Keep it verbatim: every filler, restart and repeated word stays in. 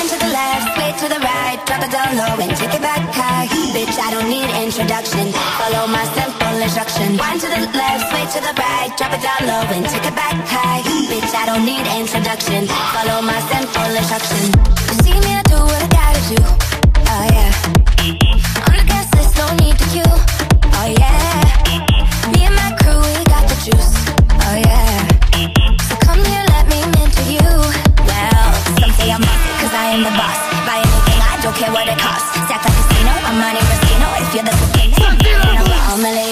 Wind to the left, sway to the right, drop it down low and take it back high. Bitch, I don't need introduction, follow my simple instruction. Wind to the left, sway to the right, drop it down low and take it back high. Bitch, I don't need introduction, follow my simple instruction. You see me, I do what I gotta do, oh yeah. On the guest list, no need to queue, oh yeah. Me and my crew, we got the juice, oh yeah. So come here, let me mentor you. Well, some say I'm awesome, cause I am the boss. Buy anything, I don't care what it costs. Stack like Casino, Armani Pacino. If you're the cocaine, I'm Diana Ross.